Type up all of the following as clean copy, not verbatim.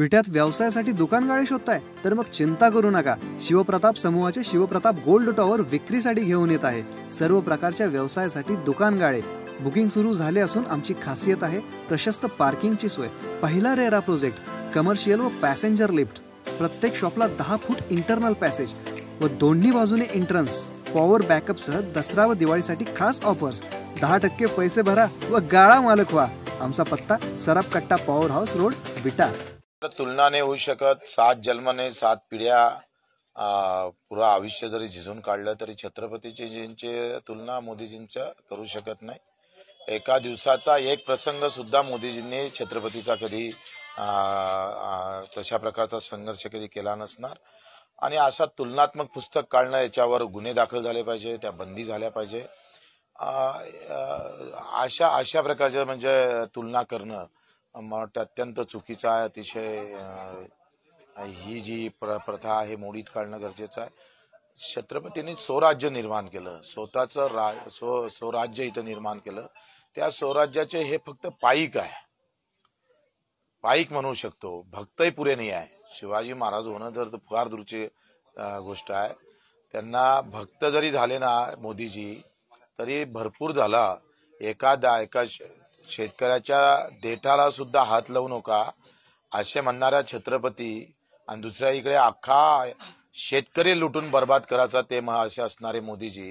विट्यात व्यवसायासाठी दुकान गाळे शोधताय तर मग चिंता करू नका। शिवप्रताप समूहाचे शिवप्रताप गोल्ड टॉवर विक्रीसाठी घेऊन येत आहे। सर्व प्रकारच्या व्यवसायासाठी दुकान गाळे बुकिंग सुरू झाले असून आमची खासियत आहे प्रशस्त पार्किंगची सोय। पहिला रेरा प्रोजेक्ट कमर्शियल व पॅसेंजर लिफ्ट, प्रत्येक शॉपला 10 फूट इंटरनल पॅसेज व दोन्ही बाजूने एंट्रन्स, पॉवर बॅकअप सह दसरा व दिवाळीसाठी खास ऑफर्स। 10% पैसे भरा व गाळा मालक व्हा। आमचा पत्ता सराप कट्टा पॉवर हाउस रोड विटा। तुलना नाही होऊ शकत, 7 जन्माने 7 पिढ्या पूरा आयुष्य जरी झिजून काढलं तरी छत्रपतीजींची तुलना मोदीजींच्या करू शकत नाही। एका दिवसाचा एक प्रसंग सुद्धा मोदीजींनी छत्रपतीचा कधी तशा प्रकारचा संघर्ष कधी केला नसणार। आणि असा तुलनात्मक पुस्तक काढणं, याच्यावर गुन्हे दाखल झाले पाहिजे, त्या बंदी झाल्या पाहिजे। अशा प्रकारचे म्हणजे तुलना करणं अत्यंत चुकीचं आहे। अतिशय ही जी प्रथा आहे मोडीत काढणं गरजेचं आहे। छत्रपतींनी स्वराज्य निर्माण केलं, स्वतःचं स्वराज्य इथं निर्माण केलं। त्या स्वराज्याचे हे फक्त पाईक आहे, पाईक म्हणू शकतो, भक्तही पुरे नाही आहे। शिवाजी महाराज होणं तर फार दूरची गोष्ट आहे। त्यांना भक्त जरी झाले ना मोदीजी तरी भरपूर झाला। एका शेतकऱ्याच्या देठाला सुद्धा हात लावू नका असे म्हणणारा छत्रपती आणि दुसऱ्या इकडे अख्खा शेतकरी लुटून बर्बाद करायचा ते असे असणारे मोदीजी,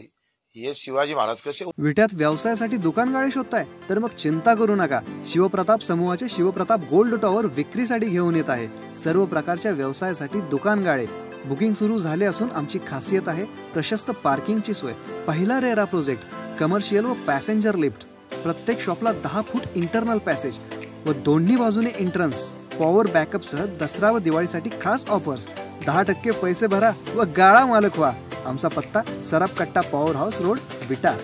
हे शिवाजी महाराज कसे? विट्यात व्यवसायासाठी दुकान गाळे शोधताय तर मग चिंता करू नका। शिवप्रताप समूहाचे शिवप्रताप गोल्ड टॉवर विक्रीसाठी घेऊन येत आहे। सर्व प्रकारच्या व्यवसायासाठी दुकान गाळे बुकिंग सुरू झाले असून आमची खासियत आहे प्रशस्त पार्किंगची सोय। पहिला रेरा प्रोजेक्ट कमर्शियल व पॅसेंजर लिफ्ट, प्रत्येक शॉपला 10 फूट इंटरनल पॅसेज व दोन्ही बाजूने एंट्रन्स, पॉवर बॅकअप सह दसरा व दिवाळीसाठी खास ऑफर्स। 10% पैसे भरा व गाळा मालक व्हा। आमचा पत्ता सराप कट्टा पॉवर हाऊस रोड विटा।